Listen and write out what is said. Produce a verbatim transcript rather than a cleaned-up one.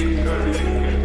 भाई